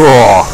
Ugh.